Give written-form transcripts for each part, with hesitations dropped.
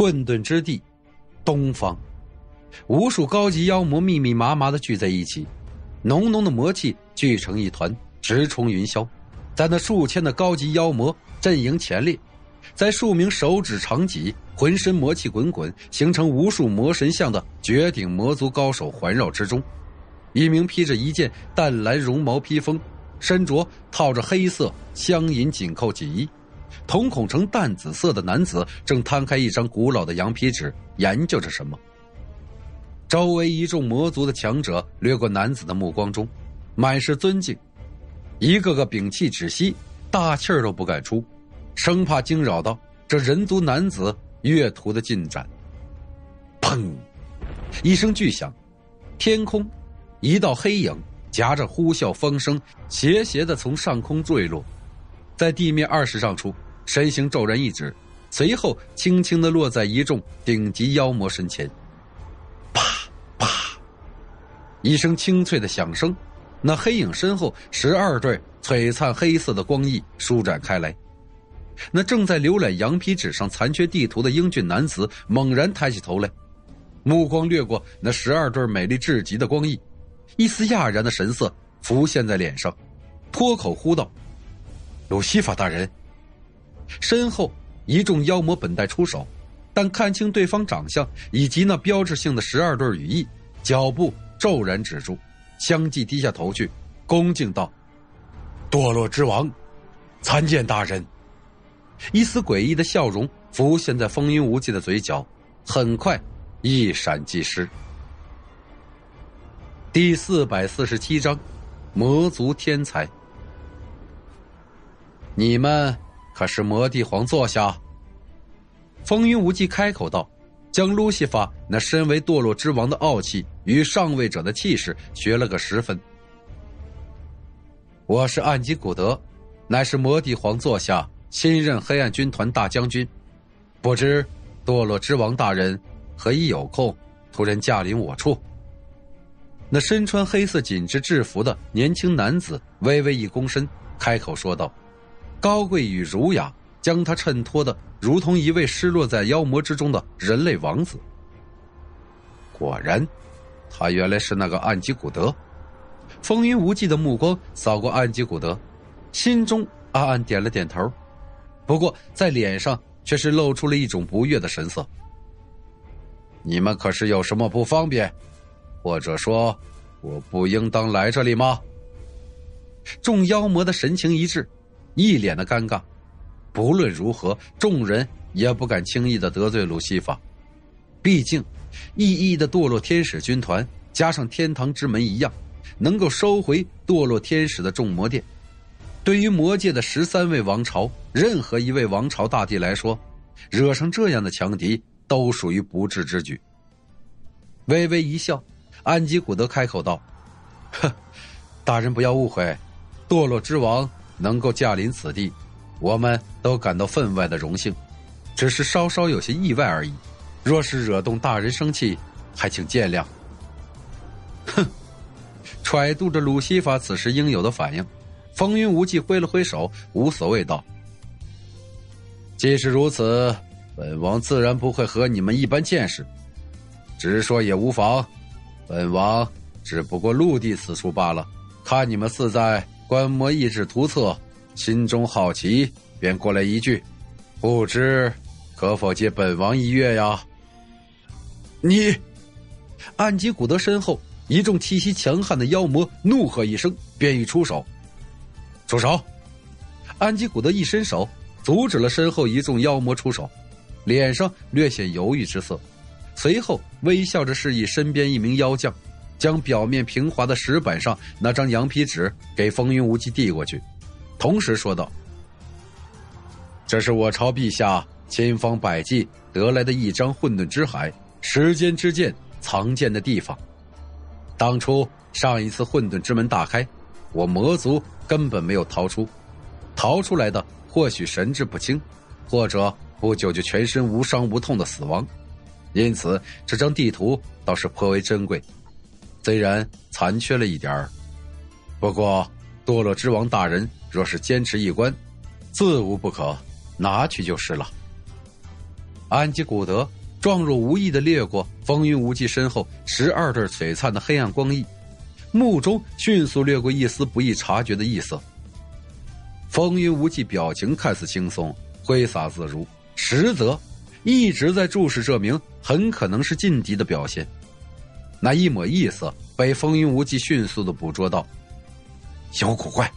混沌之地，东方，无数高级妖魔密密麻麻的聚在一起，浓浓的魔气聚成一团，直冲云霄。在那数千的高级妖魔阵营前列，在数名手指长戟、浑身魔气滚滚、形成无数魔神像的绝顶魔族高手环绕之中，一名披着一件淡蓝绒毛披风，身着套着黑色镶银紧扣锦衣，瞳孔呈淡紫色的男子正摊开一张古老的羊皮纸，研究着什么。周围一众魔族的强者掠过男子的目光中，满是尊敬，一个个屏气止息，大气儿都不敢出，生怕惊扰到这人族男子阅读的进展。砰！一声巨响，天空一道黑影夹着呼啸风声，斜斜地从上空坠落，在地面20丈处，身形骤然一指，随后轻轻地落在一众顶级妖魔身前。啪啪，一声清脆的响声，那黑影身后12对璀璨黑色的光翼舒展开来。那正在浏览羊皮纸上残缺地图的英俊男子猛然抬起头来，目光掠过那12对美丽至极的光翼，一丝讶然的神色浮现在脸上，脱口呼道：“鲁西法大人！”身后一众妖魔本待出手，但看清对方长相以及那标志性的12对羽翼，脚步骤然止住，相继低下头去，恭敬道：“堕落之王，参见大人。”一丝诡异的笑容浮现在风云无忌的嘴角，很快一闪即失。第447章，魔族天才。你们可是魔帝皇座下？风云无忌开口道，将路西法那身为堕落之王的傲气与上位者的气势学了个10分。我是暗吉古德，乃是魔帝皇座下新任黑暗军团大将军，不知堕落之王大人何以有空突然驾临我处？那身穿黑色紧致制服的年轻男子微微一躬身，开口说道，高贵与儒雅将他衬托的如同一位失落在妖魔之中的人类王子。果然，他原来是那个暗吉古德。风云无忌的目光扫过暗吉古德，心中暗暗点了点头，不过在脸上却是露出了一种不悦的神色。你们可是有什么不方便？或者说我不应当来这里吗？众妖魔的神情一致，一脸的尴尬，不论如何众人也不敢轻易的得罪鲁西法，毕竟异议的堕落天使军团加上天堂之门一样，能够收回堕落天使的众魔殿，对于魔界的13位王朝，任何一位王朝大帝来说，惹上这样的强敌都属于不智之举。微微一笑，安吉古德开口道，大人不要误会，堕落之王能够驾临此地，我们都感到分外的荣幸，只是稍稍有些意外而已，若是惹动大人生气，还请见谅。揣度着鲁西法此时应有的反应，风云无忌挥了挥手，无所谓道，即使如此，本王自然不会和你们一般见识，直说也无妨，本王只不过陆地此处罢了，看你们似在观摩意志图册，心中好奇，便过来一句，不知可否借本王一阅呀？你！暗吉古德身后一众气息强悍的妖魔怒喝一声，便欲出手。住手！安吉古德一伸手阻止了身后一众妖魔出手，脸上略显犹豫之色，随后微笑着示意身边一名妖将将表面平滑的石板上那张羊皮纸给风云无忌递过去，同时说道，这是我朝陛下千方百计得来的一张混沌之海时间之剑藏剑的地方，当初上一次混沌之门大开，我魔族根本没有逃出来的，或许神志不清，或者不久就全身无伤无痛的死亡，因此这张地图倒是颇为珍贵，虽然残缺了一点儿，不过堕落之王大人若是坚持一关，自无不可，拿去就是了。安吉古德壮若无意地掠过风云无忌身后12对璀璨的黑暗光翼，目中迅速掠过一丝不易察觉的异色。风云无忌表情看似轻松挥洒自如，实则一直在注视这名很可能是劲敌的表现。那一抹异色被风云无忌迅速地捕捉到。小古怪，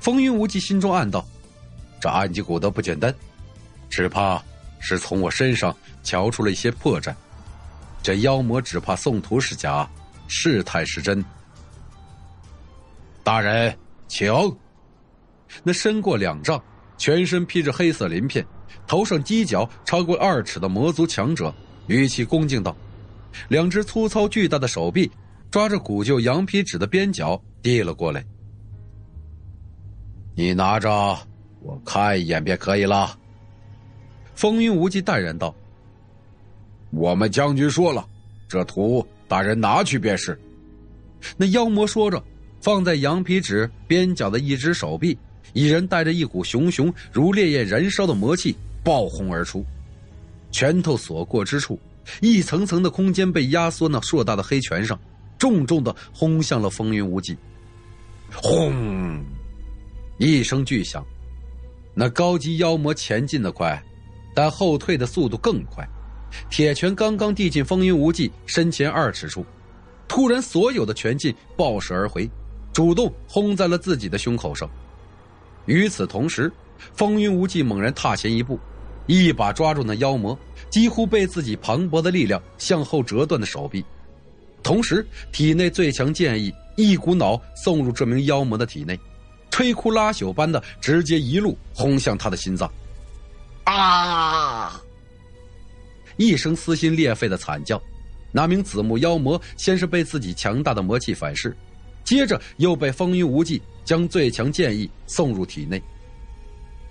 风云无忌心中暗道，这安吉古德不简单，只怕是从我身上瞧出了一些破绽，这妖魔只怕送图是假，事态是真。大人请。那身过2丈，全身披着黑色鳞片，头上犄角超过2尺的魔族强者语气恭敬道，两只粗糙巨大的手臂抓着古旧羊皮纸的边角递了过来。你拿着我看一眼便可以了。风云无忌淡然道，我们将军说了，这图大人拿去便是。那妖魔说着，放在羊皮纸边角的一只手臂，一人带着一股熊熊如烈焰燃烧的魔气爆轰而出，拳头所过之处，一层层的空间被压缩那硕大的黑拳上，重重地轰向了风云无忌。轰一声巨响，那高级妖魔前进的快，但后退的速度更快，铁拳刚刚递进风云无忌身前2尺处，突然所有的拳劲爆射而回，主动轰在了自己的胸口上。与此同时，风云无忌猛然踏前一步，一把抓住那妖魔几乎被自己磅礴的力量向后折断的手臂，同时体内最强剑意一股脑送入这名妖魔的体内，摧枯拉朽般的直接一路轰向他的心脏。啊！一声撕心裂肺的惨叫，那名紫木妖魔先是被自己强大的魔气反噬，接着又被风云无忌将最强剑意送入体内，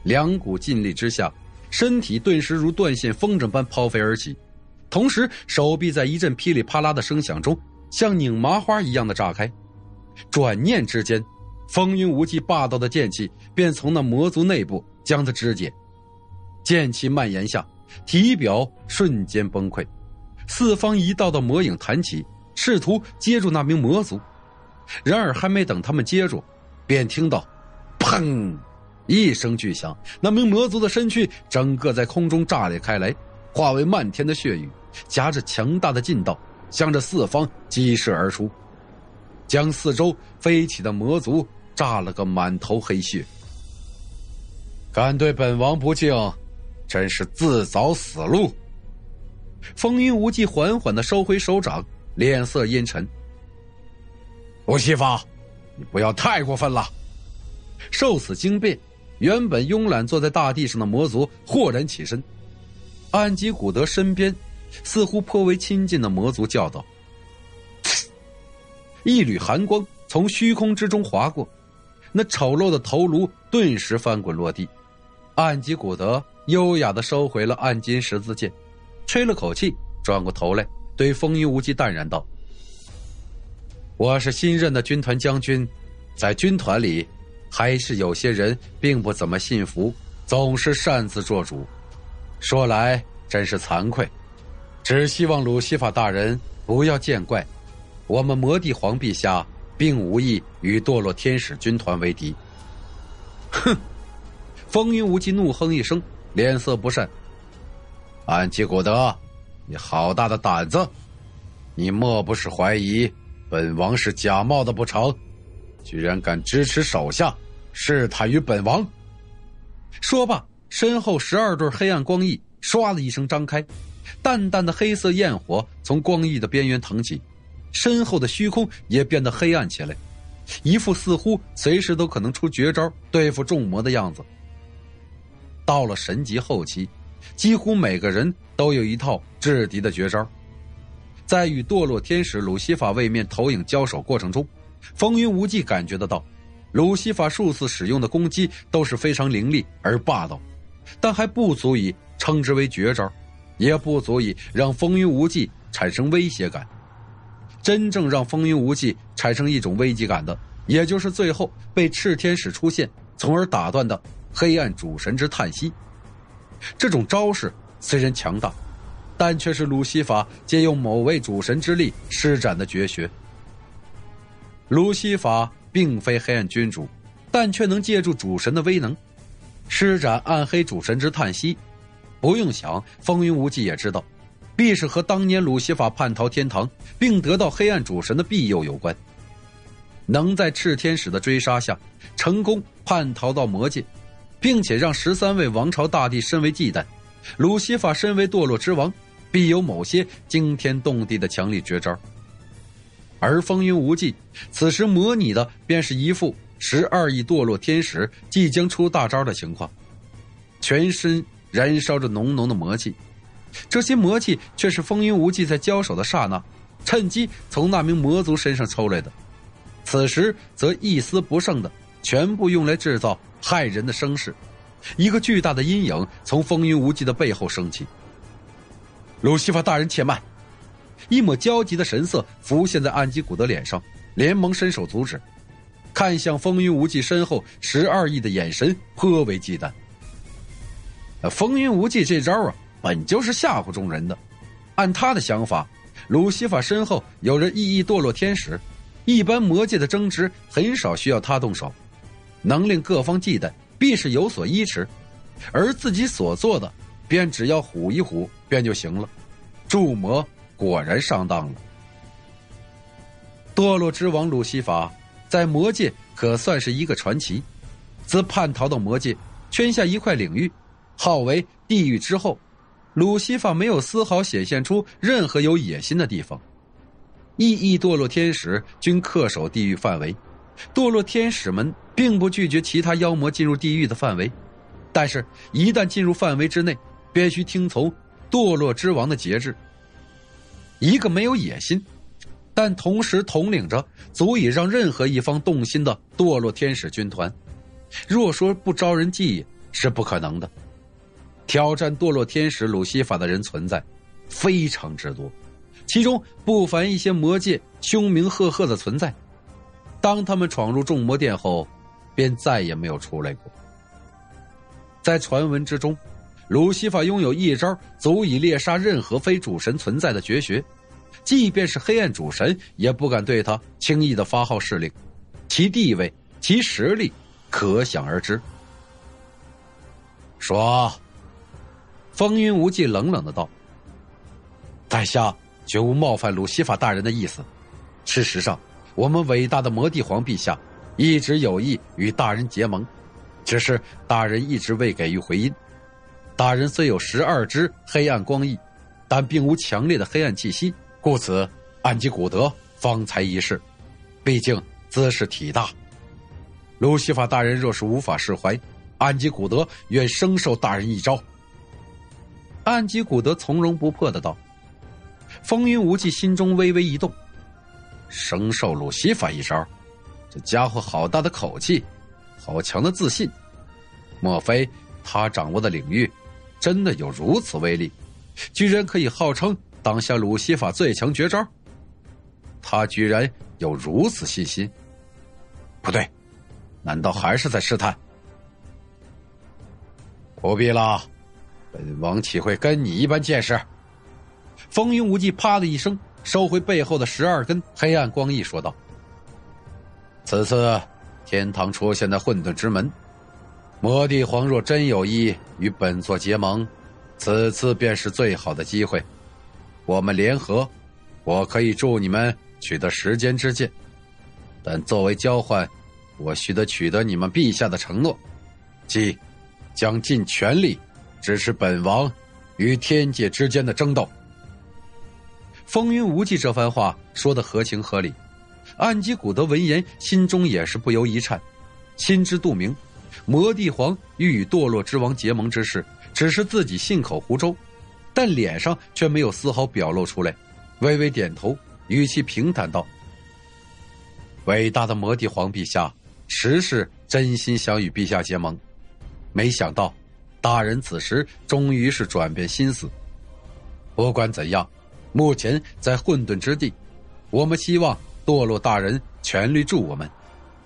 两股劲力之下，身体顿时如断线风筝般抛飞而起，同时手臂在一阵噼里啪啦的声响中像拧麻花一样的炸开。转念之间，风云无忌霸道的剑气便从那魔族内部将它肢解，剑气蔓延下，体表瞬间崩溃，四方一道的魔影弹起，试图接住那名魔族。然而还没等他们接住，便听到砰一声巨响，那名魔族的身躯整个在空中炸裂开来，化为漫天的血雨，夹着强大的劲道向着四方激射而出，将四周飞起的魔族炸了个满头黑血。敢对本王不敬，真是自找死路。风云无忌缓缓地收回手掌，脸色阴沉。吴西法，你不要太过分了。受此惊变，原本慵懒坐在大地上的魔族豁然起身，安吉古德身边似乎颇为亲近的魔族叫道。一缕寒光从虚空之中划过，那丑陋的头颅顿时翻滚落地。安吉古德优雅地收回了暗金十字剑，吹了口气，转过头来对风云无忌淡然道，我是新任的军团将军，在军团里还是有些人并不怎么信服，总是擅自做主，说来真是惭愧，只希望鲁西法大人不要见怪，我们魔帝皇陛下并无意与堕落天使军团为敌。哼！风云无忌怒哼一声，脸色不善。安吉古德，你好大的胆子，你莫不是怀疑本王是假冒的不成？居然敢支持手下试探于本王。说罢，身后12对黑暗光翼唰的一声张开，淡淡的黑色焰火从光翼的边缘腾起，身后的虚空也变得黑暗起来，一副似乎随时都可能出绝招对付众魔的样子。到了神级后期，几乎每个人都有一套制敌的绝招。在与堕落天使鲁西法位面投影交手过程中，风云无忌感觉得到鲁西法数次使用的攻击都是非常凌厉而霸道，但还不足以称之为绝招，也不足以让风云无忌产生威胁感。真正让风云无忌产生一种危机感的，也就是最后被炽天使出现从而打断的黑暗主神之叹息。这种招式虽然强大，但却是鲁西法借用某位主神之力施展的绝学。鲁西法并非黑暗君主，但却能借助主神的威能，施展暗黑主神之叹息。不用想，风云无忌也知道，必是和当年鲁西法叛逃天堂，并得到黑暗主神的庇佑有关。能在炽天使的追杀下，成功叛逃到魔界，并且让13位王朝大帝身为忌惮，鲁西法身为堕落之王，必有某些惊天动地的强力绝招。而风云无忌此时模拟的便是一副12亿堕落天使即将出大招的情况，全身燃烧着浓浓的魔气，这些魔气却是风云无忌在交手的刹那趁机从那名魔族身上抽来的，此时则一丝不剩的全部用来制造骇人的声势。一个巨大的阴影从风云无忌的背后升起。鲁西法大人且慢！一抹焦急的神色浮现在安吉古的脸上，连忙伸手阻止，看向风云无忌身后12亿的眼神颇为忌惮。风云无忌这招啊，本就是吓唬众人的。按他的想法，鲁西法身后有着1亿堕落天使，一般魔界的争执很少需要他动手，能令各方忌惮必是有所依持，而自己所做的便只要唬一唬便就行了。筑魔果然上当了。堕落之王鲁西法在魔界可算是一个传奇，自叛逃到魔界，圈下一块领域号为地狱之后，鲁西法没有丝毫显现出任何有野心的地方。1亿堕落天使均恪守地狱范围，堕落天使们并不拒绝其他妖魔进入地狱的范围，但是一旦进入范围之内，必须听从堕落之王的节制。一个没有野心，但同时统领着足以让任何一方动心的堕落天使军团，若说不招人忌也是不可能的。挑战堕落天使鲁西法的人存在非常之多，其中不凡一些魔界凶名赫赫的存在，当他们闯入众魔殿后便再也没有出来过。在传闻之中，鲁西法拥有一招足以猎杀任何非主神存在的绝学，即便是黑暗主神也不敢对他轻易的发号施令，其地位其实力可想而知。说，风云无忌冷冷的道，在下绝无冒犯鲁西法大人的意思，事实上我们伟大的魔帝皇陛下一直有意与大人结盟，只是大人一直未给予回音。大人虽有12支黑暗光翼，但并无强烈的黑暗气息，故此暗及古德方才一试，毕竟姿势体大。鲁西法大人若是无法释怀，暗及古德愿生受大人一招。暗及古德从容不迫的道。风云无忌心中微微一动，生受鲁西法一招，这家伙好大的口气，好强的自信，莫非他掌握的领域真的有如此威力，居然可以号称当下鲁西法最强绝招？他居然有如此信心？不对，难道还是在试探？不必了，本王岂会跟你一般见识？风云无忌啪的一声收回背后的12根黑暗光翼，说道，此次天堂出现的混沌之门，魔帝皇若真有意与本座结盟，此次便是最好的机会，我们联合，我可以助你们取得时间之剑，但作为交换，我须得取得你们陛下的承诺，即将尽全力支持本王与天界之间的争斗。风云无忌这番话说得合情合理，暗基古德闻言心中也是不由一颤，心知肚明，魔帝皇欲与堕落之王结盟之事只是自己信口胡诌，但脸上却没有丝毫表露出来，微微点头，语气平坦道，伟大的魔帝皇陛下实是真心想与陛下结盟，没想到大人此时终于是转变心思，不管怎样，目前在混沌之地，我们希望堕落大人全力助我们，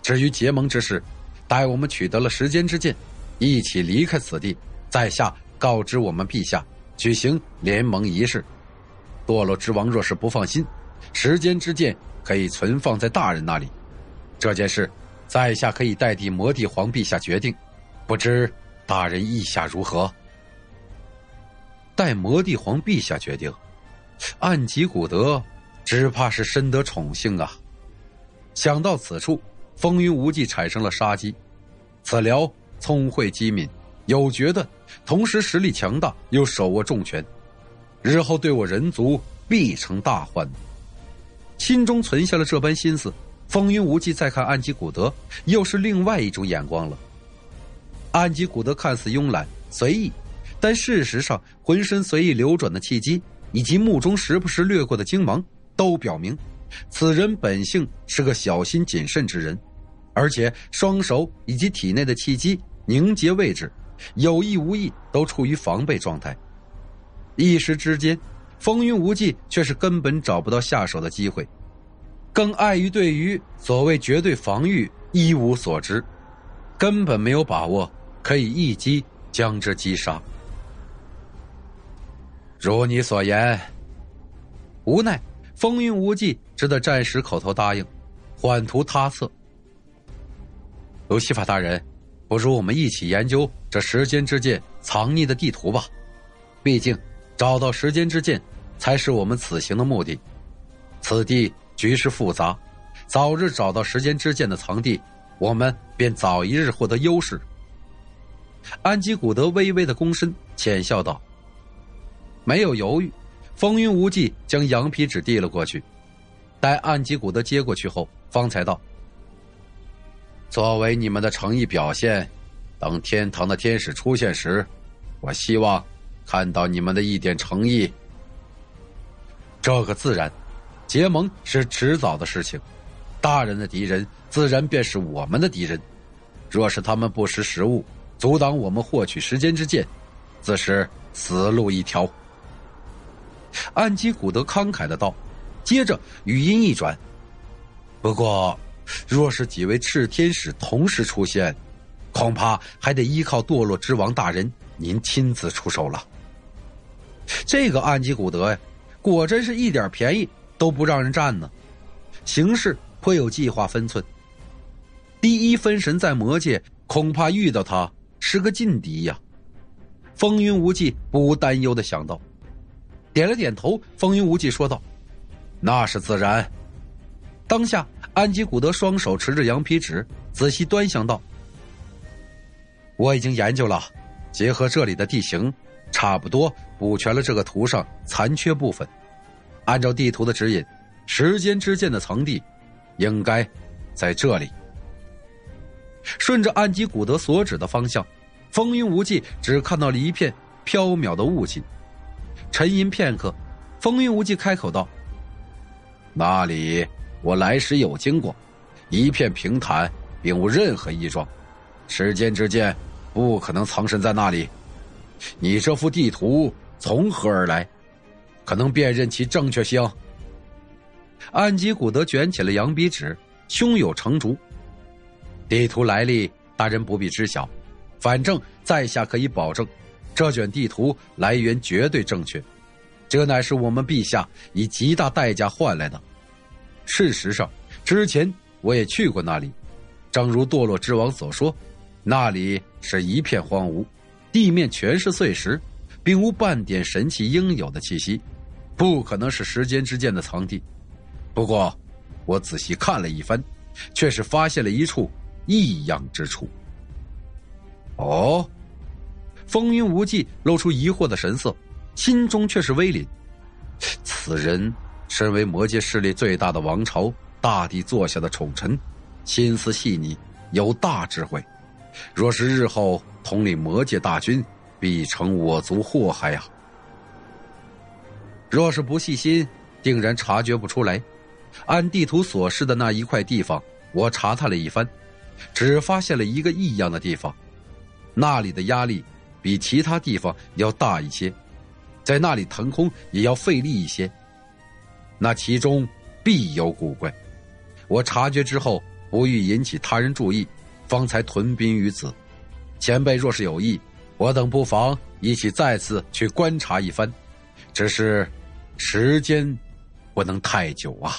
至于结盟之事，待我们取得了时间之剑一起离开此地，在下告知我们陛下，举行联盟仪式。堕落之王若是不放心，时间之剑可以存放在大人那里。这件事，在下可以代替魔帝皇陛下决定，不知大人意下如何？待魔帝皇陛下决定，暗吉古德只怕是深得宠幸啊！想到此处，风云无忌产生了杀机。此僚聪慧机敏，有决断，同时实力强大，又手握重权，日后对我人族必成大患。心中存下了这般心思，风云无忌再看安吉古德，又是另外一种眼光了。安吉古德看似慵懒随意，但事实上浑身随意流转的气机，以及目中时不时掠过的精芒，都表明此人本性是个小心谨慎之人，而且双手以及体内的气机凝结位置，有意无意都处于防备状态。一时之间，风云无忌却是根本找不到下手的机会，更碍于对于所谓绝对防御一无所知，根本没有把握可以一击将之击杀。如你所言。无奈风云无忌只得暂时口头答应，缓图他策。尤西法大人，不如我们一起研究这时间之剑藏匿的地图吧，毕竟找到时间之剑才是我们此行的目的。此地局势复杂，早日找到时间之剑的藏地，我们便早一日获得优势。安吉古德微微的躬身，浅笑道。没有犹豫，风云无忌将羊皮纸递了过去，待安吉古德接过去后，方才道，作为你们的诚意表现，等天堂的天使出现时，我希望看到你们的一点诚意。这个自然，结盟是迟早的事情，大人的敌人自然便是我们的敌人，若是他们不识时务，阻挡我们获取时间之剑，自是死路一条。安吉古德慷慨的道，接着语音一转，不过若是几位炽天使同时出现，恐怕还得依靠堕落之王大人您亲自出手了。这个安吉古德呀，果真是一点便宜都不让人占呢，行事颇有计划分寸。第一分神在魔界，恐怕遇到他是个劲敌呀。风云无忌不无担忧的想到，点了点头，风云无忌说道，那是自然。当下安吉古德双手持着羊皮纸，仔细端详道，我已经研究了，结合这里的地形，差不多补全了这个图上残缺部分。按照地图的指引，时间之剑的藏地应该在这里。顺着安吉古德所指的方向，风云无忌只看到了一片飘渺的雾气。沉吟片刻，风云无忌开口道，那里我来时有经过，一片平坦，并无任何异状，时间之剑不可能藏身在那里。你这幅地图从何而来？可能辨认其正确性？安吉古德卷起了羊皮纸，胸有成竹。地图来历大人不必知晓，反正在下可以保证，这卷地图来源绝对正确，这乃是我们陛下以极大代价换来的。事实上，之前我也去过那里，正如堕落之王所说，那里是一片荒芜，地面全是碎石，并无半点神器应有的气息，不可能是时间之剑的藏地。不过我仔细看了一番，却是发现了一处异样之处。哦，风云无忌露出疑惑的神色，心中却是微凛。此人身为魔界势力最大的王朝大帝座下的宠臣，心思细腻，有大智慧，若是日后统领魔界大军，必成我族祸害呀。若是不细心，定然察觉不出来。按地图所示的那一块地方，我查探了一番，只发现了一个异样的地方，那里的压力比其他地方要大一些，在那里腾空也要费力一些，那其中必有古怪。我察觉之后，不欲引起他人注意，方才屯兵于此。前辈若是有意，我等不妨一起再次去观察一番，只是时间不能太久啊。